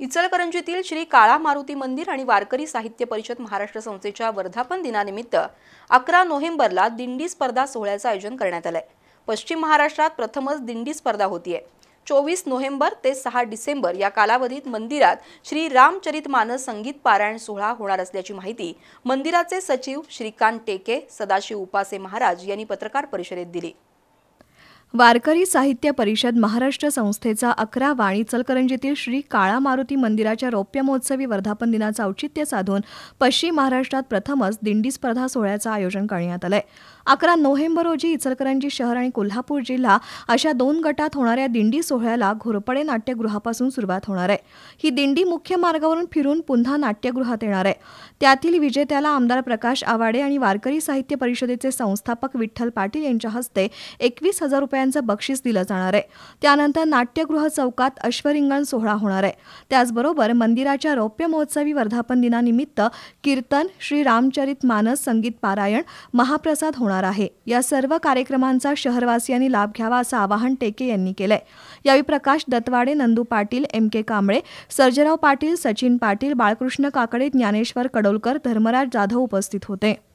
इचलकरंजीतील श्री काळा मारुती मंदिर आणि वारकरी साहित्य परिषद महाराष्ट्र संस्थेच्या वर्धापन दिनानिमित्त 11 नोव्हेंबरला दिंडी स्पर्धा सोहळ्याचे आयोजन करण्यात आले। पश्चिम महाराष्ट्रात प्रथमच दिंडी स्पर्धा होतीये। 24 नोव्हेंबर ते 6 डिसेंबर या कालावधीत मंदिरात श्री रामचरितमानस संगीत पारायण सोहळा होणार असल्याची माहिती मंदिराचे सचिव श्रीकान्त टेके, सदाशिव उपासे महाराज यांनी पत्रकार परिषदेत दिली। वारकरी साहित्य परिषद महाराष्ट्र संस्थेचा 11वा इचलकरंजीतील श्री काळा मारुती मंदिराच्या रौप्य महोत्सवी वर्धापन दिनाचे औचित्य साधून पश्चिम महाराष्ट्रात प्रथमच दिंडी स्पर्धा सोहळ्याचे आयोजन करण्यात आले। 11 नोव्हेंबर रोजी इचलकरंजी शहर आणि कोल्हापूर जिल्हा अशा 2 गटात होणाऱ्या दिंडी सोहळ्याला घोरपड़े नाट्यगृहापासून सुरुवात होणार आहे। ही दिंडी मुख्य मार्गावरून फिरून पुन्हा नाट्यगृहात येणार आहे। त्यातील विजेत्याला आमदार प्रकाश आवाडे आणि वारकरी साहित्य परिषदेचे संस्थापक विठल पटी यांच्या हस्ते 21,000 रुपयांचे बक्षीस दिले जाणार आहे। त्यानंतर नाट्यगृह चौकात अश्वरिंगण सोहळा होणार आहे। त्याचबरोबर मंदिराच्या रौप्य महोत्सवी वर्धापन दिनानिमित्त कीर्तन, श्री रामचरितमानस संगीत पारायण, महाप्रसाद होणार आहे। या सर्व कार्यक्रमांचा शहरवासियांनी लाभ घ्यावा असे आवाहन टेके यांनी केले। यावेळी प्रकाश दत्वाड़े, नंदू पाटिल, एमके कंबे, सर्जेराव पटी, सचिन पटी, बालकृष्ण काकड़े, ज्ञानेश्वर कड़ोलकर, धर्मराज जाधव उपस्थित होते।